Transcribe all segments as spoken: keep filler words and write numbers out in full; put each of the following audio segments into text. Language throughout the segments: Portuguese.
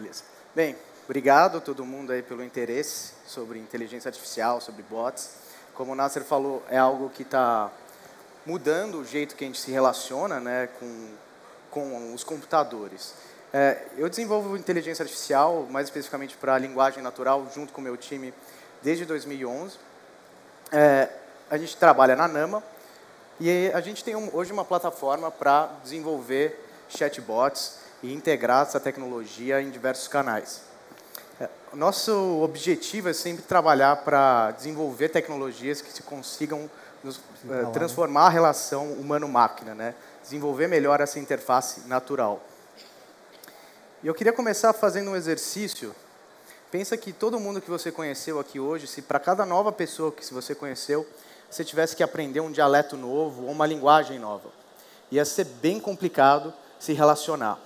Beleza. Bem, obrigado a todo mundo aí pelo interesse sobre inteligência artificial, sobre bots. Como o Nasser falou, é algo que está mudando o jeito que a gente se relaciona, né, com, com os computadores. É, eu desenvolvo inteligência artificial, mais especificamente para a linguagem natural, junto com o meu time, desde dois mil e onze. É, a gente trabalha na Nama e a gente tem um, hoje uma plataforma para desenvolver chatbots e integrar essa tecnologia em diversos canais. É, nosso objetivo é sempre trabalhar para desenvolver tecnologias que se consigam nos, é, transformar a relação humano-máquina, né? Desenvolver melhor essa interface natural. E eu queria começar fazendo um exercício. Pensa que todo mundo que você conheceu aqui hoje, se para cada nova pessoa que você conheceu, você tivesse que aprender um dialeto novo ou uma linguagem nova. Ia ser bem complicado se relacionar.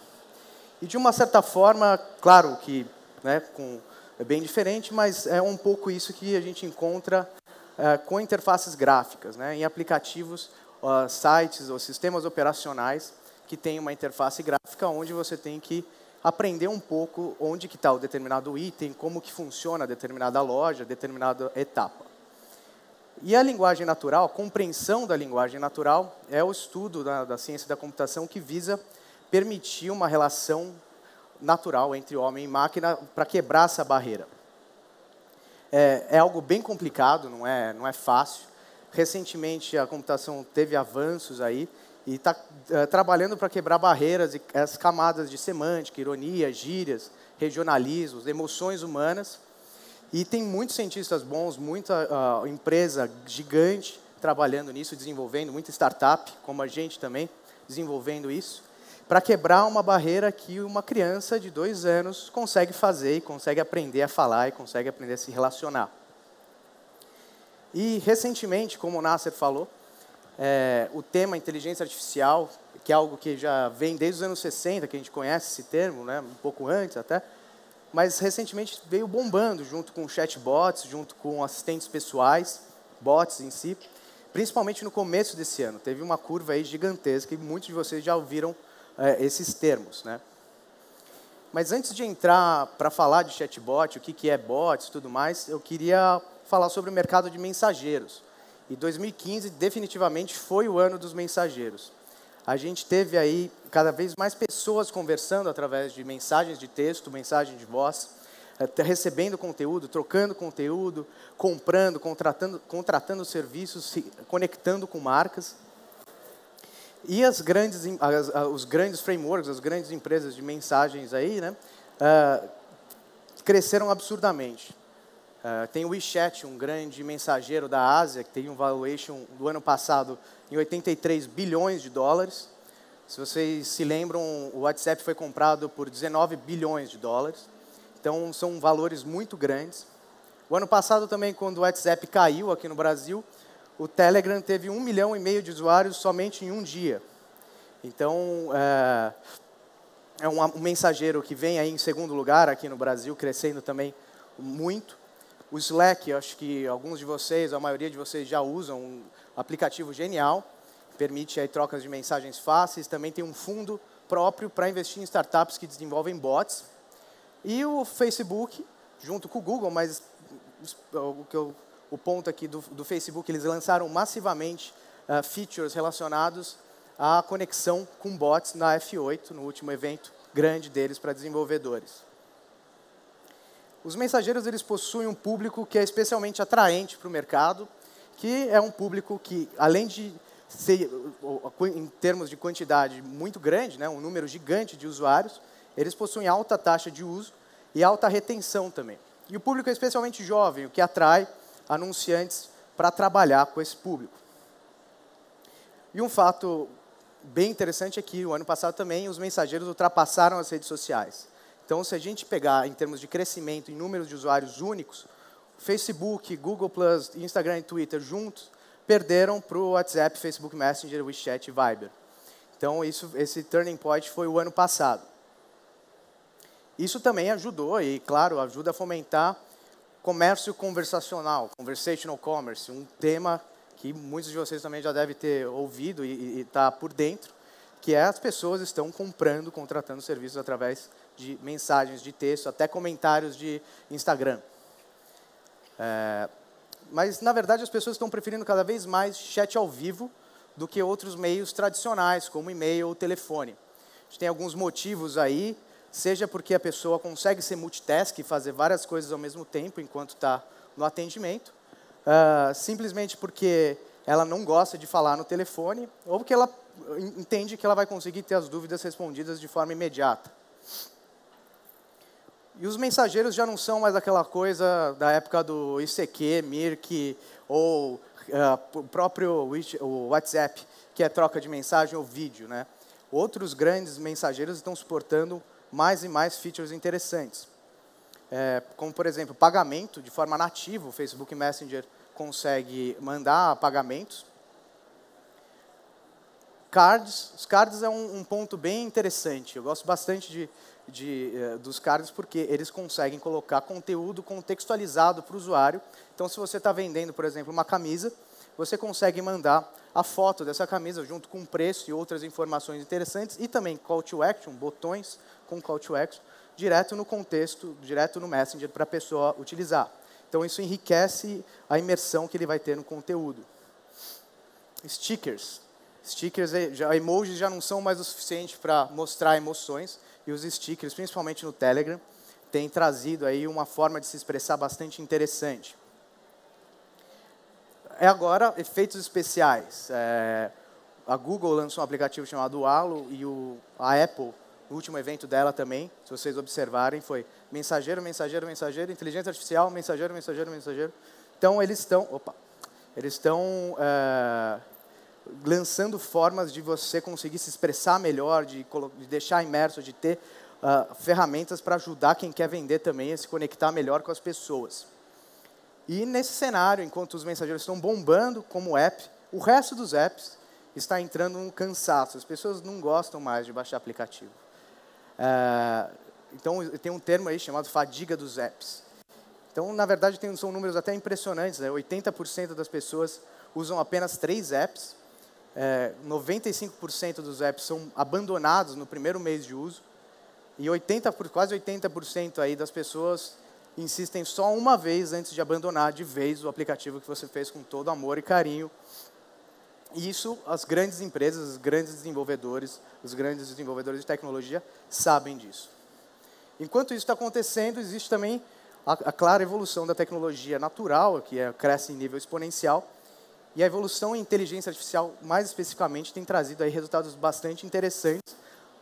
E, de uma certa forma, claro que, né, com, é bem diferente, mas é um pouco isso que a gente encontra é, com interfaces gráficas, né, em aplicativos, ó, sites ou sistemas operacionais que têm uma interface gráfica onde você tem que aprender um pouco onde que está o determinado item, como que funciona determinada loja, determinada etapa. E a linguagem natural, a compreensão da linguagem natural, é o estudo da, da ciência da computação que visa permitir uma relação natural entre homem e máquina para quebrar essa barreira. É, é algo bem complicado, não é, não é fácil. Recentemente, a computação teve avanços aí, e está uh, trabalhando para quebrar barreiras e as camadas de semântica, ironia, gírias, regionalismos, emoções humanas. E tem muitos cientistas bons, muita uh, empresa gigante trabalhando nisso, desenvolvendo, muita startup, como a gente também, desenvolvendo isso, para quebrar uma barreira que uma criança de dois anos consegue fazer, e consegue aprender a falar e consegue aprender a se relacionar. E, recentemente, como o Nasser falou, É, o tema inteligência artificial, que é algo que já vem desde os anos sessenta, que a gente conhece esse termo, né, um pouco antes até, mas recentemente veio bombando junto com chatbots, junto com assistentes pessoais, bots em si, principalmente no começo desse ano. Teve uma curva aí gigantesca e muitos de vocês já ouviram é, esses termos, né? Mas antes de entrar para falar de chatbot, o que, que é bots e tudo mais, eu queria falar sobre o mercado de mensageiros. E dois mil e quinze, definitivamente, foi o ano dos mensageiros. A gente teve aí cada vez mais pessoas conversando através de mensagens de texto, mensagens de voz, recebendo conteúdo, trocando conteúdo, comprando, contratando, contratando serviços, se conectando com marcas. E as grandes, as, os grandes frameworks, as grandes empresas de mensagens aí, né, uh, cresceram absurdamente. Uh, tem o WeChat, um grande mensageiro da Ásia, que teve um valuation do ano passado em oitenta e três bilhões de dólares. Se vocês se lembram, o WhatsApp foi comprado por dezenove bilhões de dólares. Então, são valores muito grandes. O ano passado também, quando o WhatsApp caiu aqui no Brasil, o Telegram teve um milhão e meio de usuários somente em um dia. Então, uh, é um, um mensageiro que vem aí em segundo lugar aqui no Brasil, crescendo também muito. O Slack, eu acho que alguns de vocês, a maioria de vocês já usam, um aplicativo genial, permite aí trocas de mensagens fáceis, também tem um fundo próprio para investir em startups que desenvolvem bots. E o Facebook, junto com o Google, mas o, que eu, o ponto aqui do, do Facebook, eles lançaram massivamente uh, features relacionados à conexão com bots na F oito, no último evento grande deles para desenvolvedores. Os mensageiros eles possuem um público que é especialmente atraente para o mercado, que é um público que, além de ser, em termos de quantidade, muito grande, né, um número gigante de usuários, eles possuem alta taxa de uso e alta retenção também. E o público é especialmente jovem, o que atrai anunciantes para trabalhar com esse público. E um fato bem interessante é que, o ano passado também, os mensageiros ultrapassaram as redes sociais. Então, se a gente pegar em termos de crescimento em números de usuários únicos, Facebook, Google plus, Instagram e Twitter juntos perderam para o WhatsApp, Facebook Messenger, WeChat e Viber. Então, isso, esse turning point foi o ano passado. Isso também ajudou e, claro, ajuda a fomentar comércio conversacional, conversational commerce, um tema que muitos de vocês também já devem ter ouvido e está por dentro, que é as pessoas estão comprando, contratando serviços através de mensagens de texto, até comentários de Instagram. É, mas, na verdade, as pessoas estão preferindo cada vez mais chat ao vivo do que outros meios tradicionais, como e-mail ou telefone. A gente tem alguns motivos aí, seja porque a pessoa consegue ser multitask e fazer várias coisas ao mesmo tempo enquanto está no atendimento, uh, simplesmente porque ela não gosta de falar no telefone ou porque ela entende que ela vai conseguir ter as dúvidas respondidas de forma imediata. E os mensageiros já não são mais aquela coisa da época do I C Q, Mirk ou uh, o próprio WhatsApp, que é troca de mensagem ou vídeo, né? Outros grandes mensageiros estão suportando mais e mais features interessantes. É, como, por exemplo, pagamento de forma nativa. O Facebook Messenger consegue mandar pagamentos. Cards. Os cards é um, um ponto bem interessante. Eu gosto bastante de, de, dos cards porque eles conseguem colocar conteúdo contextualizado para o usuário. Então, se você está vendendo, por exemplo, uma camisa, você consegue mandar a foto dessa camisa junto com o preço e outras informações interessantes e também call to action, botões com call to action, direto no contexto, direto no Messenger, para a pessoa utilizar. Então, isso enriquece a imersão que ele vai ter no conteúdo. Stickers. Stickers, emojis já não são mais o suficiente para mostrar emoções, e os stickers, principalmente no Telegram, têm trazido aí uma forma de se expressar bastante interessante. É agora, efeitos especiais. É, a Google lançou um aplicativo chamado Halo, e o, a Apple, o último evento dela também, se vocês observarem, foi mensageiro, mensageiro, mensageiro, inteligência artificial, mensageiro, mensageiro, mensageiro. Então, eles estão, opa, eles estão é, lançando formas de você conseguir se expressar melhor, de, de deixar imerso, de ter uh, ferramentas para ajudar quem quer vender também a se conectar melhor com as pessoas. E, nesse cenário, enquanto os mensageiros estão bombando como app, o resto dos apps está entrando num cansaço. As pessoas não gostam mais de baixar aplicativo. Uh, então, tem um termo aí chamado fadiga dos apps. Então, na verdade, tem, são números até impressionantes. Né? oitenta por cento das pessoas usam apenas três apps. É, noventa e cinco por cento dos apps são abandonados no primeiro mês de uso. E oitenta por, quase oitenta por cento aí das pessoas insistem só uma vez antes de abandonar de vez o aplicativo que você fez com todo amor e carinho. E isso as grandes empresas, os grandes desenvolvedores, os grandes desenvolvedores de tecnologia sabem disso. Enquanto isso está acontecendo, existe também a, a clara evolução da tecnologia natural, que é, cresce em nível exponencial, e a evolução em inteligência artificial, mais especificamente, tem trazido aí resultados bastante interessantes,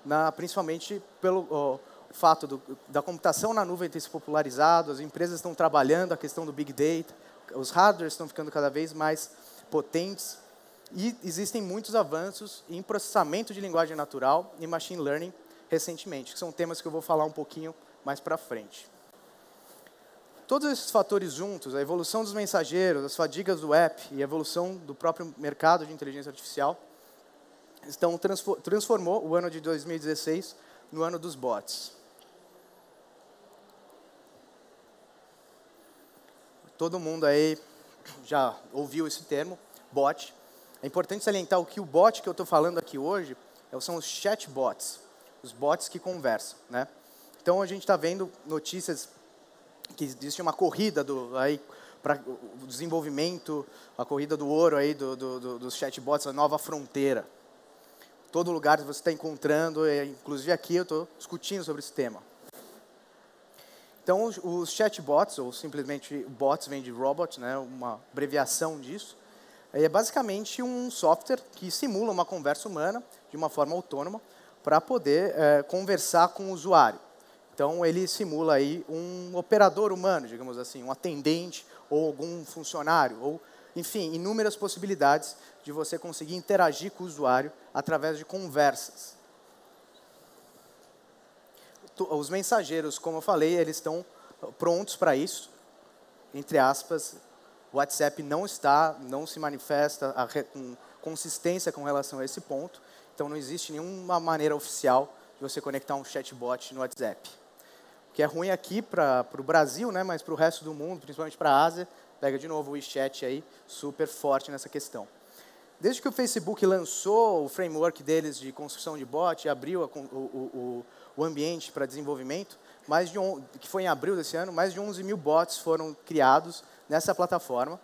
na, principalmente pelo ó, fato do, da computação na nuvem ter se popularizado, as empresas estão trabalhando a questão do Big Data, os hardwares estão ficando cada vez mais potentes, e existem muitos avanços em processamento de linguagem natural e machine learning recentemente, que são temas que eu vou falar um pouquinho mais para frente. Todos esses fatores juntos, a evolução dos mensageiros, as fadigas do app e a evolução do próprio mercado de inteligência artificial, estão, transformou o ano de dois mil e dezesseis no ano dos bots. Todo mundo aí já ouviu esse termo, bot. É importante salientar o que o bot que eu estou falando aqui hoje são os chatbots, os bots que conversam, né? Então, a gente está vendo notícias que existe uma corrida do aí para o desenvolvimento, a corrida do ouro aí do, do, do, dos chatbots, a nova fronteira. Todo lugar que você está encontrando, inclusive aqui eu estou discutindo sobre esse tema. Então, os, os chatbots, ou simplesmente bots, vem de robot, né, uma abreviação disso, é basicamente um software que simula uma conversa humana de uma forma autônoma para poder é, conversar com o usuário. Então, ele simula aí um operador humano, digamos assim, um atendente ou algum funcionário, ou, enfim, inúmeras possibilidades de você conseguir interagir com o usuário através de conversas. Os mensageiros, como eu falei, eles estão prontos para isso, entre aspas. O WhatsApp não está, não se manifesta a re, com consistência com relação a esse ponto. Então, não existe nenhuma maneira oficial de você conectar um chatbot no WhatsApp. O que é ruim aqui para o Brasil, né, mas para o resto do mundo, principalmente para a Ásia, pega de novo o WeChat aí, super forte nessa questão. Desde que o Facebook lançou o framework deles de construção de bot e abriu a, o, o, o ambiente para desenvolvimento, mais de um, que foi em abril desse ano, mais de onze mil bots foram criados nessa plataforma.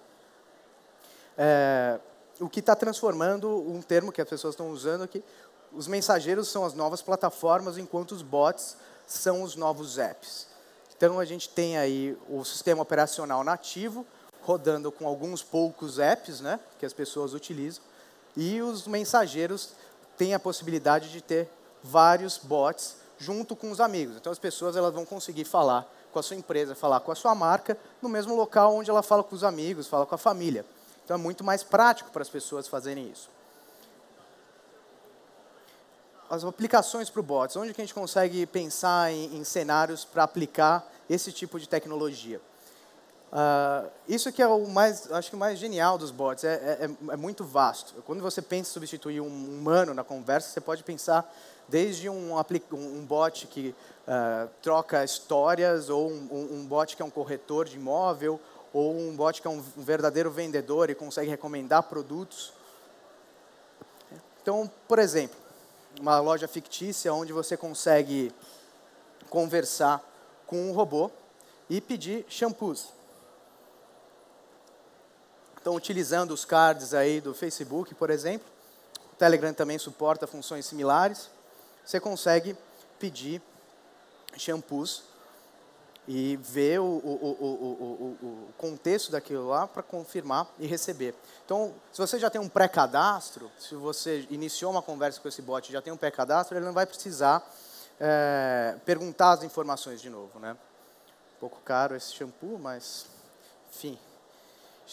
É, o que está transformando um termo que as pessoas estão usando aqui, os mensageiros são as novas plataformas, enquanto os bots são os novos apps. Então, a gente tem aí o sistema operacional nativo, rodando com alguns poucos apps, né, que as pessoas utilizam, e os mensageiros têm a possibilidade de ter vários bots junto com os amigos. Então, as pessoas elas vão conseguir falar com a sua empresa, falar com a sua marca, no mesmo local onde ela fala com os amigos, fala com a família. Então, é muito mais prático para as pessoas fazerem isso. As aplicações para o bots. Onde que a gente consegue pensar em, em cenários para aplicar esse tipo de tecnologia? Uh, isso que é o mais, acho que o mais genial dos bots, é, é, é muito vasto. Quando você pensa em substituir um humano na conversa, você pode pensar desde um, um bot que uh, troca histórias, ou um, um bot que é um corretor de imóvel, ou um bot que é um verdadeiro vendedor e consegue recomendar produtos. Então, por exemplo, uma loja fictícia onde você consegue conversar com um robô e pedir shampoos. Então, utilizando os cards aí do Facebook, por exemplo, o Telegram também suporta funções similares, você consegue pedir shampoos e ver o, o, o, o, o contexto daquilo lá para confirmar e receber. Então, se você já tem um pré-cadastro, se você iniciou uma conversa com esse bot e já tem um pré-cadastro, ele não vai precisar é, perguntar as informações de novo, né? Um pouco caro esse shampoo, mas, enfim...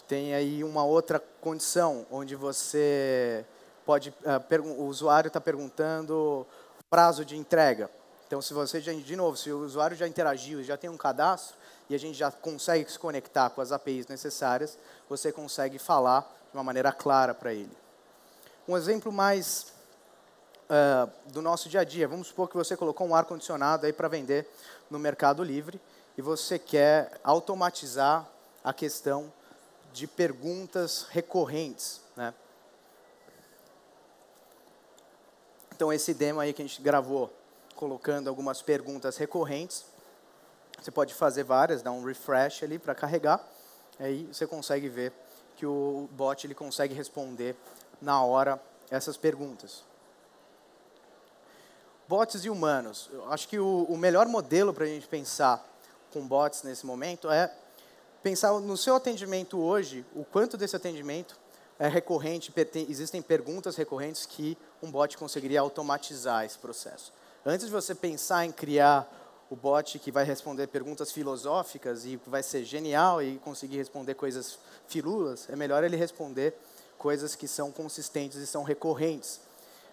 Tem aí uma outra condição, onde você pode, o usuário está perguntando prazo de entrega. Então, se você, já, de novo, se o usuário já interagiu, já tem um cadastro, e a gente já consegue se conectar com as A P Is necessárias, você consegue falar de uma maneira clara para ele. Um exemplo mais uh, do nosso dia a dia. Vamos supor que você colocou um ar-condicionado aí para vender no Mercado Livre, e você quer automatizar a questão de perguntas recorrentes, né? Então, esse demo aí que a gente gravou, colocando algumas perguntas recorrentes, você pode fazer várias, dar um refresh ali para carregar, aí você consegue ver que o bot ele consegue responder na hora essas perguntas. Bots e humanos. Eu acho que o, o melhor modelo para a gente pensar com bots nesse momento é pensar no seu atendimento hoje, o quanto desse atendimento é recorrente, existem perguntas recorrentes que um bot conseguiria automatizar esse processo. Antes de você pensar em criar o bot que vai responder perguntas filosóficas e vai ser genial e conseguir responder coisas filulas, é melhor ele responder coisas que são consistentes e são recorrentes.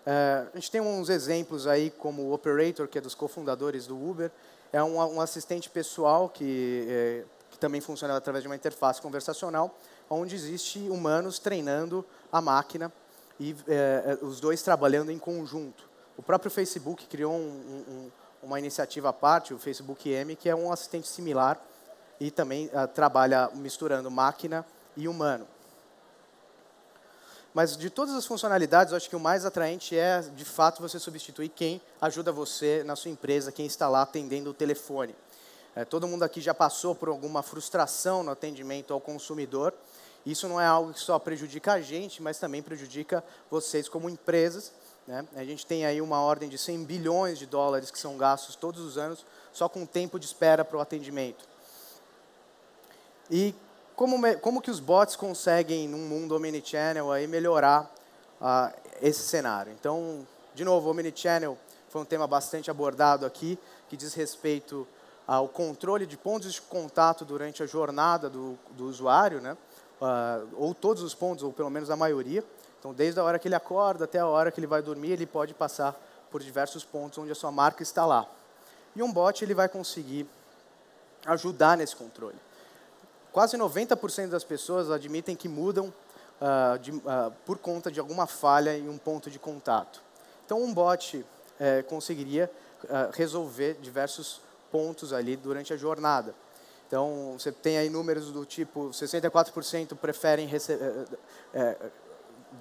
É, a gente tem uns exemplos aí, como o Operator, que é dos cofundadores do Uber, é um, um assistente pessoal que... É, que também funciona através de uma interface conversacional, onde existe humanos treinando a máquina e é, os dois trabalhando em conjunto. O próprio Facebook criou um, um, uma iniciativa à parte, o Facebook M, que é um assistente similar e também é, trabalha misturando máquina e humano. Mas, de todas as funcionalidades, eu acho que o mais atraente é, de fato, você substituir quem ajuda você na sua empresa, quem está lá atendendo o telefone. É, todo mundo aqui já passou por alguma frustração no atendimento ao consumidor. Isso não é algo que só prejudica a gente, mas também prejudica vocês como empresas, né? A gente tem aí uma ordem de cem bilhões de dólares que são gastos todos os anos só com o tempo de espera para o atendimento. E como, como que os bots conseguem, num mundo omnichannel, aí, melhorar ah, esse cenário? Então, de novo, omnichannel foi um tema bastante abordado aqui, que diz respeito... o controle de pontos de contato durante a jornada do, do usuário, né? uh, ou todos os pontos, ou pelo menos a maioria. Então, desde a hora que ele acorda até a hora que ele vai dormir, ele pode passar por diversos pontos onde a sua marca está lá. E um bot ele vai conseguir ajudar nesse controle. Quase noventa por cento das pessoas admitem que mudam uh, de, uh, por conta de alguma falha em um ponto de contato. Então, um bot eh, conseguiria uh, resolver diversos pontos ali durante a jornada. Então, você tem aí números do tipo, sessenta e quatro por cento preferem rece- é, é,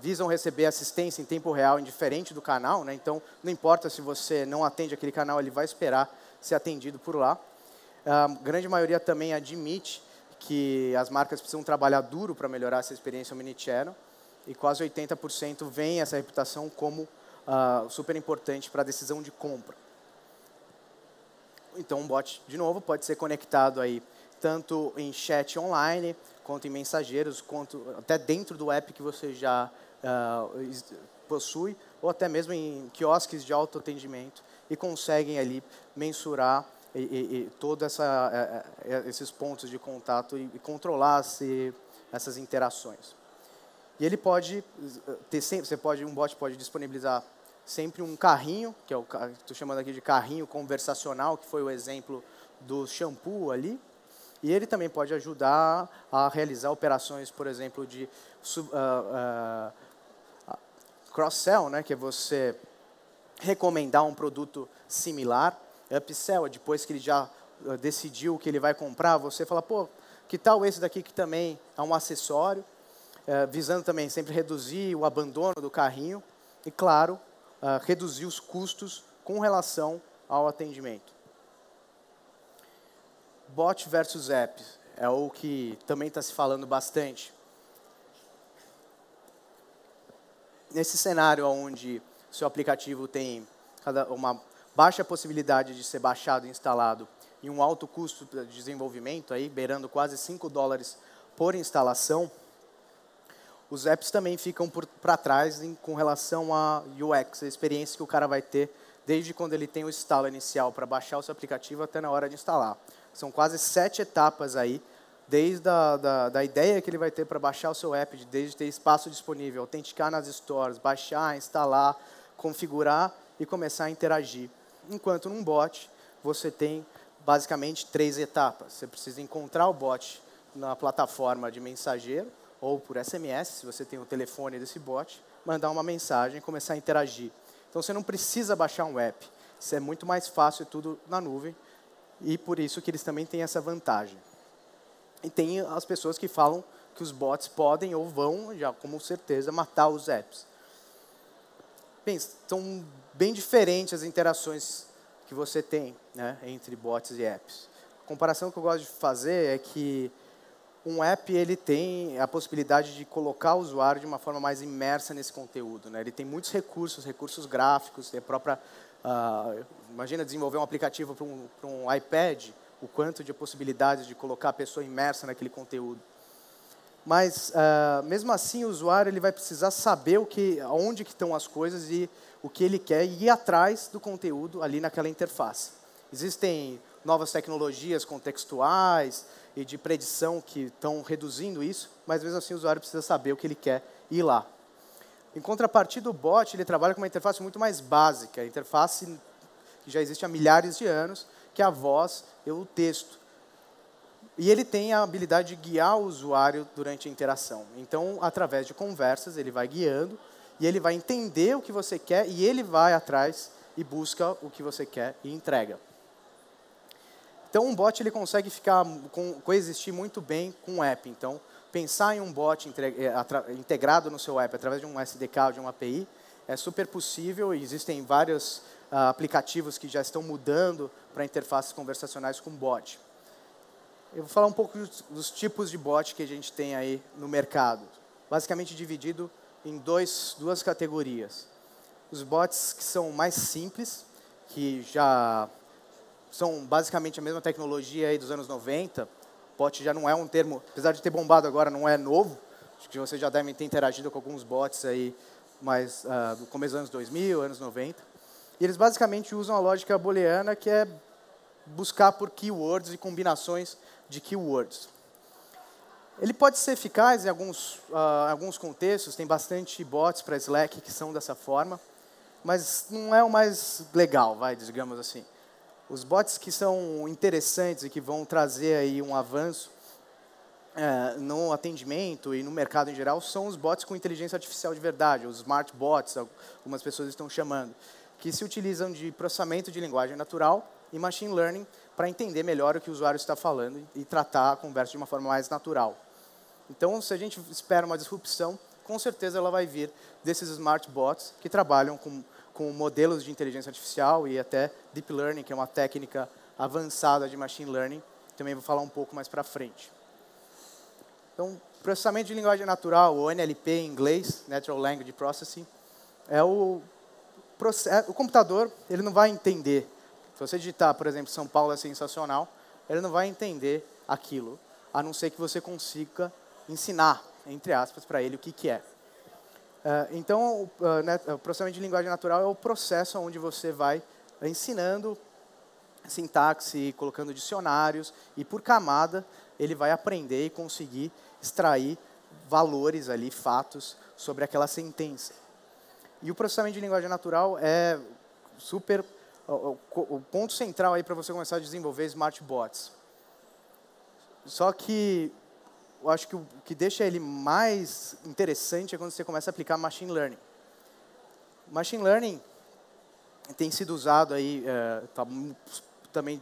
visam receber assistência em tempo real, indiferente do canal, né? Então, não importa se você não atende aquele canal, ele vai esperar ser atendido por lá. A grande maioria também admite que as marcas precisam trabalhar duro para melhorar essa experiência omnichannel, e quase oitenta por cento veem essa reputação como uh, super importante para a decisão de compra. Então, um bot, de novo, pode ser conectado aí tanto em chat online, quanto em mensageiros, quanto até dentro do app que você já uh, possui, ou até mesmo em quiosques de autoatendimento, e conseguem ali mensurar e, e, e toda essa, esses pontos de contato e, e controlar se, essas interações. E ele pode ter sempre, você pode, um bot pode disponibilizar sempre um carrinho, que é o estou chamando aqui de carrinho conversacional, que foi o exemplo do shampoo ali. E ele também pode ajudar a realizar operações, por exemplo, de uh, uh, cross-sell, né, que é você recomendar um produto similar. Upsell, depois que ele já uh, decidiu o que ele vai comprar, você fala, pô, que tal esse daqui que também é um acessório? Uh, visando também sempre reduzir o abandono do carrinho e, claro, uh, reduzir os custos com relação ao atendimento. Bot versus app é o que também está se falando bastante. Nesse cenário onde seu aplicativo tem uma baixa possibilidade de ser baixado e instalado e um alto custo de desenvolvimento, aí, beirando quase cinco dólares por instalação, os apps também ficam para trás em, com relação à U X, a experiência que o cara vai ter desde quando ele tem o instalo inicial para baixar o seu aplicativo até na hora de instalar. São quase sete etapas aí, desde a da, da ideia que ele vai ter para baixar o seu app, desde ter espaço disponível, autenticar nas stores, baixar, instalar, configurar e começar a interagir. Enquanto num bot, você tem basicamente três etapas. Você precisa encontrar o bot na plataforma de mensageiro, ou por S M S, se você tem o telefone desse bot, mandar uma mensagem e começar a interagir. Então, você não precisa baixar um app. Isso é muito mais fácil, tudo na nuvem, e por isso que eles também têm essa vantagem. E tem as pessoas que falam que os bots podem ou vão, já com certeza, matar os apps. Bem, são bem diferentes as interações que você tem, né, entre bots e apps. A comparação que eu gosto de fazer é que um app ele tem a possibilidade de colocar o usuário de uma forma mais imersa nesse conteúdo, né? Ele tem muitos recursos, recursos gráficos, tem a própria... Uh, imagina desenvolver um aplicativo para um, para um iPad, o quanto de possibilidades de colocar a pessoa imersa naquele conteúdo. Mas, uh, mesmo assim, o usuário ele vai precisar saber o que, onde que estão as coisas e o que ele quer e ir atrás do conteúdo ali naquela interface. Existem novas tecnologias contextuais e de predição que estão reduzindo isso, mas mesmo assim o usuário precisa saber o que ele quer e ir lá. Em contrapartida, o bot ele trabalha com uma interface muito mais básica, a interface que já existe há milhares de anos, que é a voz e o texto. E ele tem a habilidade de guiar o usuário durante a interação. Então, através de conversas, ele vai guiando e ele vai entender o que você quer e ele vai atrás e busca o que você quer e entrega. Então, um bot ele consegue ficar com, coexistir muito bem com um app. Então, pensar em um bot integrado no seu app através de um S D K ou de uma A P I é super possível. Existem vários ah, aplicativos que já estão mudando para interfaces conversacionais com bot. Eu vou falar um pouco dos, dos tipos de bot que a gente tem aí no mercado. Basicamente dividido em dois, duas categorias. Os bots que são mais simples, que já... são basicamente a mesma tecnologia aí dos anos noventa. Bot já não é um termo, apesar de ter bombado agora, não é novo. Acho que vocês já devem ter interagido com alguns bots aí, mas uh, do começo dos anos dois mil, anos noventa. E eles basicamente usam a lógica booleana, que é buscar por keywords e combinações de keywords. Ele pode ser eficaz em alguns, uh, alguns contextos, tem bastante bots para Slack que são dessa forma, mas não é o mais legal, vai, digamos assim. Os bots que são interessantes e que vão trazer aí um avanço é, no atendimento e no mercado em geral são os bots com inteligência artificial de verdade, os smart bots, algumas pessoas estão chamando, que se utilizam de processamento de linguagem natural e machine learning para entender melhor o que o usuário está falando e tratar a conversa de uma forma mais natural. Então, se a gente espera uma disrupção, com certeza ela vai vir desses smart bots que trabalham com, com modelos de inteligência artificial e até deep learning, que é uma técnica avançada de machine learning. Também vou falar um pouco mais para frente. Então, processamento de linguagem natural, ou N L P em inglês, Natural Language Processing, é o, o computador, ele não vai entender. Se você digitar, por exemplo, São Paulo é sensacional, ele não vai entender aquilo, a não ser que você consiga ensinar, entre aspas, para ele o que, que é. Uh, então, uh, né, o processamento de linguagem natural é o processo onde você vai ensinando sintaxe, colocando dicionários, e por camada ele vai aprender e conseguir extrair valores ali, fatos, sobre aquela sentença. E o processamento de linguagem natural é super... o ponto central aí para você começar a desenvolver smart bots. Só que eu acho que o que deixa ele mais interessante é quando você começa a aplicar machine learning. Machine learning tem sido usado aí, é, tá, também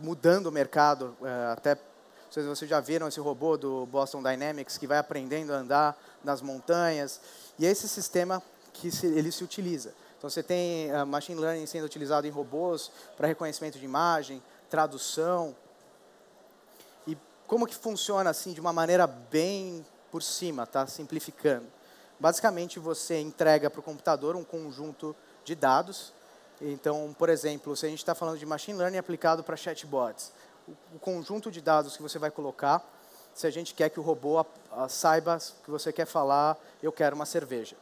mudando o mercado, é, até não sei se vocês já viram esse robô do Boston Dynamics que vai aprendendo a andar nas montanhas, e é esse sistema que se, ele se utiliza. Então, você tem uh, machine learning sendo utilizado em robôs para reconhecimento de imagem, tradução. E como que funciona assim de uma maneira bem por cima, tá? Simplificando. Basicamente, você entrega para o computador um conjunto de dados. Então, por exemplo, se a gente está falando de machine learning aplicado para chatbots, o, o conjunto de dados que você vai colocar, se a gente quer que o robô a, a, saiba que você quer falar, eu quero uma cerveja.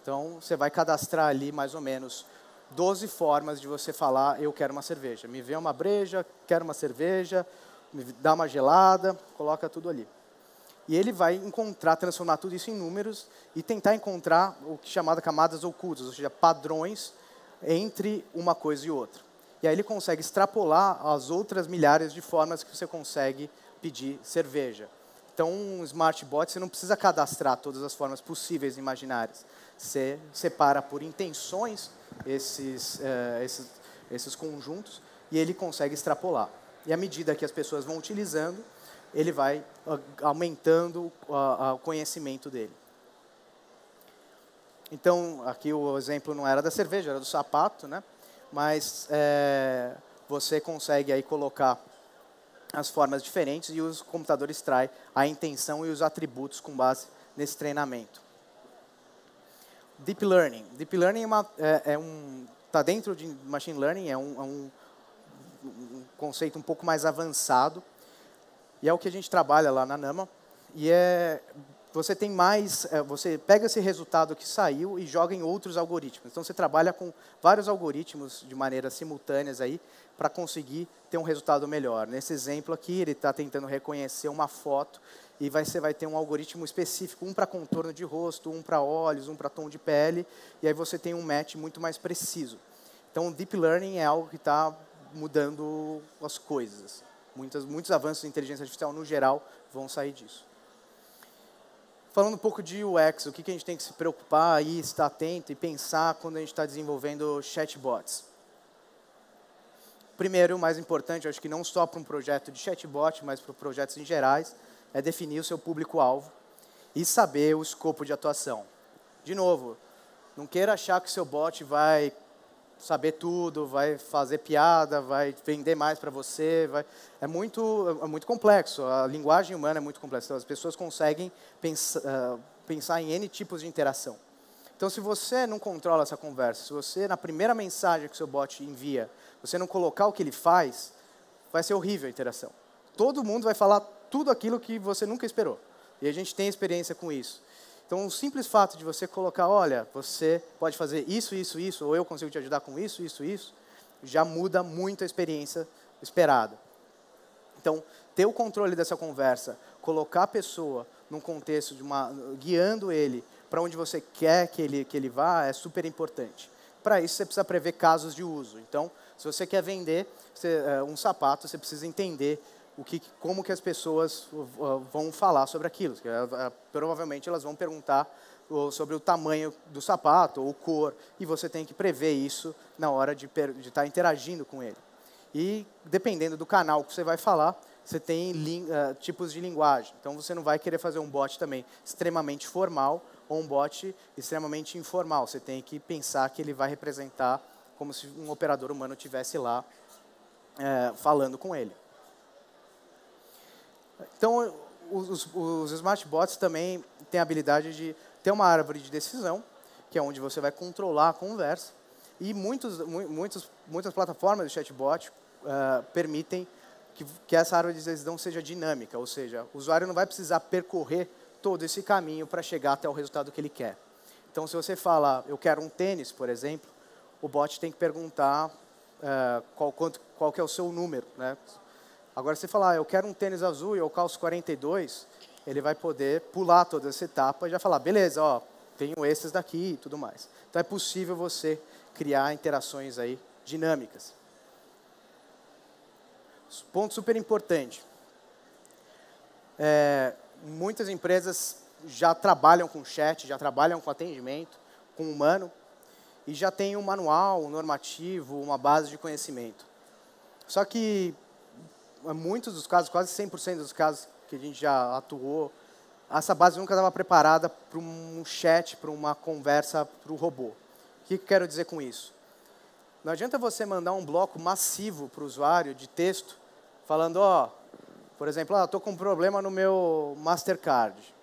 Então, você vai cadastrar ali, mais ou menos, doze formas de você falar, eu quero uma cerveja. Me vê uma breja, quero uma cerveja, me dá uma gelada, coloca tudo ali. E ele vai encontrar, transformar tudo isso em números e tentar encontrar o que é chamado camadas ocultas, ou seja, padrões entre uma coisa e outra. E aí ele consegue extrapolar as outras milhares de formas que você consegue pedir cerveja. Então, um smart bot, você não precisa cadastrar todas as formas possíveis e imaginárias. Você separa por intenções esses, uh, esses, esses conjuntos e ele consegue extrapolar. E à medida que as pessoas vão utilizando, ele vai uh, aumentando uh, uh, o conhecimento dele. Então, aqui o exemplo não era da cerveja, era do sapato, né? Mas uh, você consegue aí colocar as formas diferentes e os computadores extraem a intenção e os atributos com base nesse treinamento. Deep Learning. Deep Learning está é é, é um, dentro de Machine Learning, é, um, é um, um conceito um pouco mais avançado e é o que a gente trabalha lá na Nama. E é, você tem mais, é, você pega esse resultado que saiu e joga em outros algoritmos. Então, você trabalha com vários algoritmos de maneira simultâneas aí, para conseguir ter um resultado melhor. Nesse exemplo aqui, ele está tentando reconhecer uma foto e vai, você vai ter um algoritmo específico, um para contorno de rosto, um para olhos, um para tom de pele, e aí você tem um match muito mais preciso. Então, o Deep Learning é algo que está mudando as coisas. Muitos, muitos avanços de inteligência artificial, no geral, vão sair disso. Falando um pouco de U X, o que, que a gente tem que se preocupar e estar atento e pensar quando a gente está desenvolvendo chatbots. Primeiro, o mais importante, acho que não só para um projeto de chatbot, mas para projetos em gerais, é definir o seu público-alvo e saber o escopo de atuação. De novo, não queira achar que o seu bot vai saber tudo, vai fazer piada, vai vender mais para você. Vai... É, muito, é muito complexo, a linguagem humana é muito complexa. Então, as pessoas conseguem pensar, pensar em N tipos de interação. Então, se você não controla essa conversa, se você, na primeira mensagem que o seu bot envia, você não colocar o que ele faz, vai ser horrível a interação. Todo mundo vai falar tudo aquilo que você nunca esperou. E a gente tem experiência com isso. Então, o simples fato de você colocar, olha, você pode fazer isso, isso, isso, ou eu consigo te ajudar com isso, isso, isso, já muda muito a experiência esperada. Então, ter o controle dessa conversa, colocar a pessoa num contexto de uma... guiando ele para onde você quer que ele, que ele vá, é super importante. Para isso, você precisa prever casos de uso. Então, se você quer vender você, é, um sapato, você precisa entender o que, como que as pessoas uh, vão falar sobre aquilo. Porque, uh, provavelmente, elas vão perguntar uh, sobre o tamanho do sapato ou cor, e você tem que prever isso na hora de estar de tá interagindo com ele. E, dependendo do canal que você vai falar, você tem uh, tipos de linguagem. Então, você não vai querer fazer um bot também extremamente formal ou um bot extremamente informal. Você tem que pensar que ele vai representar como se um operador humano estivesse lá uh, falando com ele. Então, os, os smart bots também têm a habilidade de ter uma árvore de decisão, que é onde você vai controlar a conversa. E muitos, muitos, muitas plataformas de chatbot uh, permitem que, que essa árvore de decisão seja dinâmica, ou seja, o usuário não vai precisar percorrer todo esse caminho para chegar até o resultado que ele quer. Então, se você fala, eu quero um tênis, por exemplo, o bot tem que perguntar uh, qual, quanto, qual que é o seu número, né? Agora, se você falar, eu quero um tênis azul e eu calço quarenta e dois, ele vai poder pular toda essa etapa e já falar, beleza, ó, tenho esses daqui e tudo mais. Então, é possível você criar interações aí dinâmicas. Ponto super importante. É, muitas empresas já trabalham com chat, já trabalham com atendimento, com humano, e já tem um manual, um normativo, uma base de conhecimento. Só que muitos dos casos, quase cem por cento dos casos que a gente já atuou, essa base nunca estava preparada para um chat, para uma conversa, para o robô. O que eu quero dizer com isso? Não adianta você mandar um bloco massivo para o usuário de texto, falando, ó, por exemplo, ah, estou com um problema no meu Mastercard.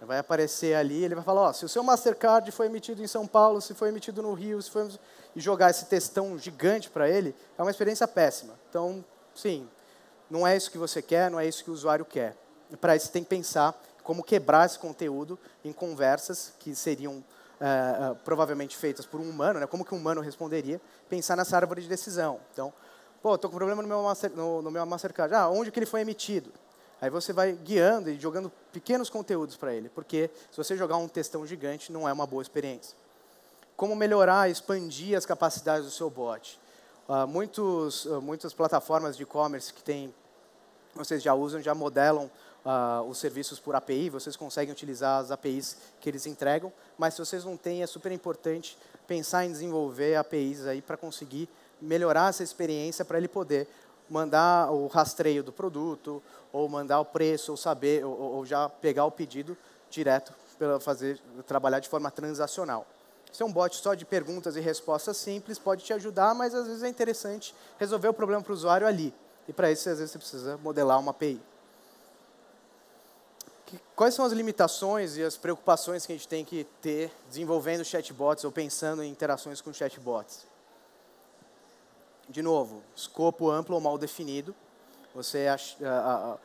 Vai aparecer ali, ele vai falar, ó, se o seu Mastercard foi emitido em São Paulo, se foi emitido no Rio, se foi... E jogar esse textão gigante para ele é uma experiência péssima. Então, sim... Não é isso que você quer, não é isso que o usuário quer. Para isso, você tem que pensar como quebrar esse conteúdo em conversas que seriam é, provavelmente feitas por um humano, né? Como que um humano responderia, pensar nessa árvore de decisão. Então, pô, estou com problema no meu, master, no, no meu Mastercard. Ah, onde que ele foi emitido? Aí você vai guiando e jogando pequenos conteúdos para ele, porque se você jogar um textão gigante, não é uma boa experiência. Como melhorar e expandir as capacidades do seu bot? Uh, muitos, uh, muitas plataformas de e-commerce que tem, vocês já usam, já modelam uh, os serviços por A P I, vocês conseguem utilizar as A P Is que eles entregam, mas se vocês não têm, é super importante pensar em desenvolver A P Is aí para conseguir melhorar essa experiência para ele poder mandar o rastreio do produto, ou mandar o preço, ou saber, ou, ou já pegar o pedido direto, para fazer, trabalhar de forma transacional. Se é um bot só de perguntas e respostas simples, pode te ajudar, mas às vezes é interessante resolver o problema para o usuário ali. E para isso, às vezes, você precisa modelar uma A P I. Quais são as limitações e as preocupações que a gente tem que ter desenvolvendo chatbots ou pensando em interações com chatbots? De novo, escopo amplo ou mal definido. Você acha, a, a,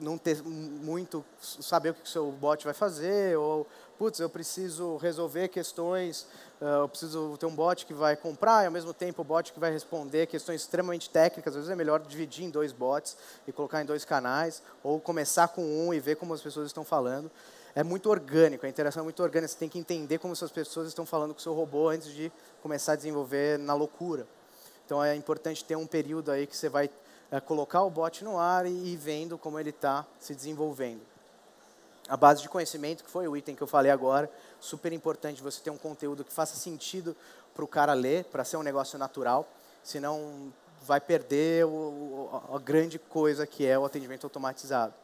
não ter muito, saber o que o seu bot vai fazer, ou, putz, eu preciso resolver questões, eu preciso ter um bot que vai comprar, e ao mesmo tempo o bot que vai responder questões extremamente técnicas, às vezes é melhor dividir em dois bots e colocar em dois canais, ou começar com um e ver como as pessoas estão falando. É muito orgânico, a interação é muito orgânica, você tem que entender como essas pessoas estão falando com o seu robô antes de começar a desenvolver na loucura. Então é importante ter um período aí que você vai É colocar o bot no ar e ir vendo como ele está se desenvolvendo. A base de conhecimento, que foi o item que eu falei agora, super importante você ter um conteúdo que faça sentido para o cara ler, para ser um negócio natural, senão vai perder o, o, a grande coisa que é o atendimento automatizado.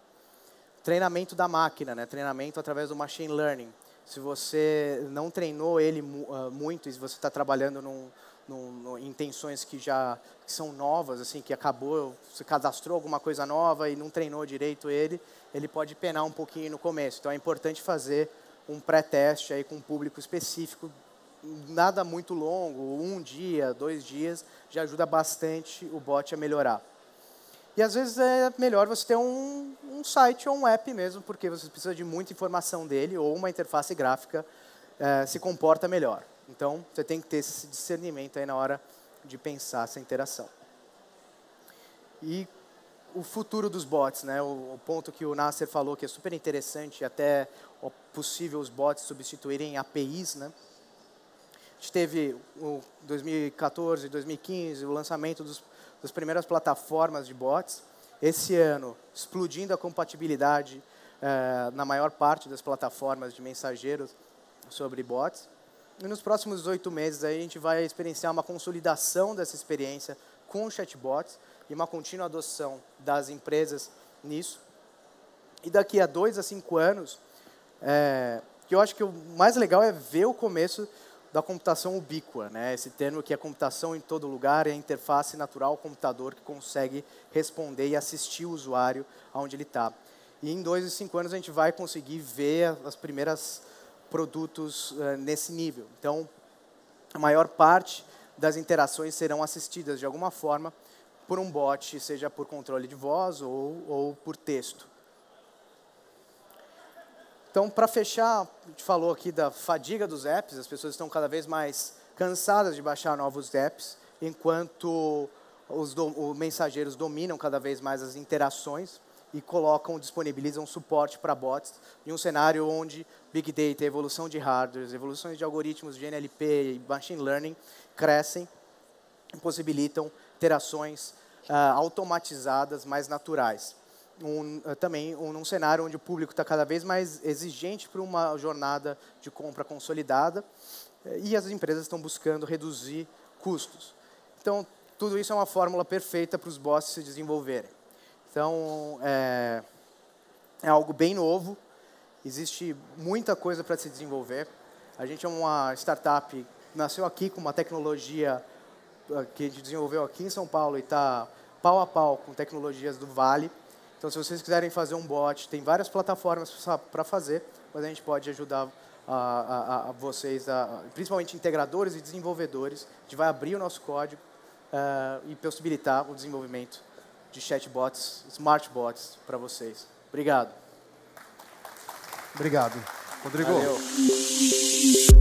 Treinamento da máquina, né? Treinamento através do machine learning. Se você não treinou ele uh, muito e você está trabalhando num... No, no, intenções que já que são novas, assim, que acabou, se cadastrou alguma coisa nova e não treinou direito ele, ele pode penar um pouquinho no começo. Então, é importante fazer um pré-teste aí com um público específico, nada muito longo, um dia, dois dias, já ajuda bastante o bot a melhorar. E, às vezes, é melhor você ter um, um site ou um app mesmo, porque você precisa de muita informação dele ou uma interface gráfica eh, se comporta melhor. Então, você tem que ter esse discernimento aí na hora de pensar essa interação. E o futuro dos bots, né? O, o ponto que o Nasser falou, que é super interessante, até possível os bots substituírem A P Is, né? A gente teve, em dois mil e quatorze, dois mil e quinze, o lançamento dos, das primeiras plataformas de bots. Esse ano, explodindo a compatibilidade eh, na maior parte das plataformas de mensageiros sobre bots. E nos próximos oito meses, aí, a gente vai experienciar uma consolidação dessa experiência com chatbots e uma contínua adoção das empresas nisso. E daqui a dois a cinco anos, é, que eu acho que o mais legal é ver o começo da computação ubíqua, né? Esse termo que é computação em todo lugar, é a interface natural ao computador que consegue responder e assistir o usuário aonde ele está. E em dois e cinco anos a gente vai conseguir ver as primeiras produtos uh, nesse nível. Então, a maior parte das interações serão assistidas de alguma forma por um bot, seja por controle de voz ou, ou por texto. Então, para fechar, a gente falou aqui da fadiga dos apps, as pessoas estão cada vez mais cansadas de baixar novos apps, enquanto os, do, os mensageiros dominam cada vez mais as interações e colocam, disponibilizam suporte para bots em um cenário onde Big Data, evolução de hardware, evoluções de algoritmos de N L P e Machine Learning crescem e possibilitam interações ah, automatizadas mais naturais. Um, também um, um cenário onde o público está cada vez mais exigente para uma jornada de compra consolidada e as empresas estão buscando reduzir custos. Então, tudo isso é uma fórmula perfeita para os bots se desenvolverem. Então, é, é algo bem novo, existe muita coisa para se desenvolver. A gente é uma startup que nasceu aqui com uma tecnologia que a gente desenvolveu aqui em São Paulo e está pau a pau com tecnologias do Vale. Então, se vocês quiserem fazer um bot, tem várias plataformas para fazer, mas a gente pode ajudar a, a, a vocês, a, principalmente integradores e desenvolvedores. A gente vai abrir o nosso código uh, e possibilitar o desenvolvimento de chatbots, smart bots para vocês. Obrigado. Obrigado. Rodrigo. Valeu.